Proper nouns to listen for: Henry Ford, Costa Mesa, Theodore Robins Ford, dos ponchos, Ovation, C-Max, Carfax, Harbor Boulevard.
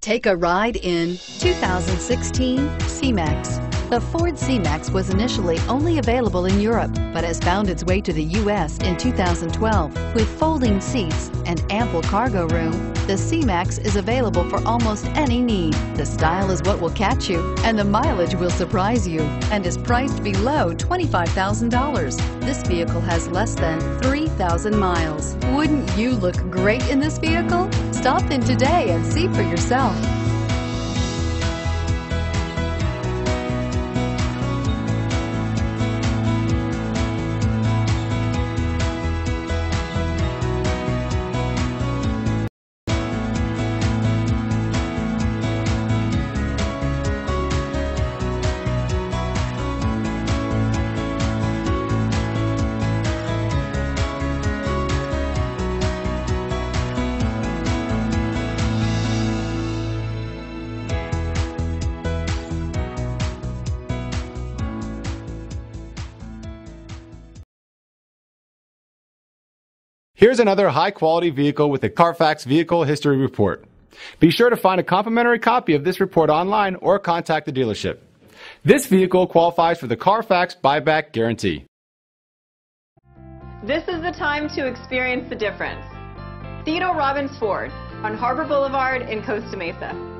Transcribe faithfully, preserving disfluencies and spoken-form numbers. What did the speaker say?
Take a ride in two thousand sixteen C-Max. The Ford C-Max was initially only available in Europe, but has found its way to the U S in two thousand twelve. With folding seats and ample cargo room, the C-Max is available for almost any need. The style is what will catch you, and the mileage will surprise you, and is priced below twenty-five thousand dollars. This vehicle has less than three thousand miles. Wouldn't you look great in this vehicle? Stop in today and see for yourself. Here's another high-quality vehicle with a Carfax Vehicle History Report. Be sure to find a complimentary copy of this report online or contact the dealership. This vehicle qualifies for the Carfax Buyback Guarantee. This is the time to experience the difference. Theodore Robins Ford on Harbor Boulevard in Costa Mesa.